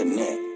connect.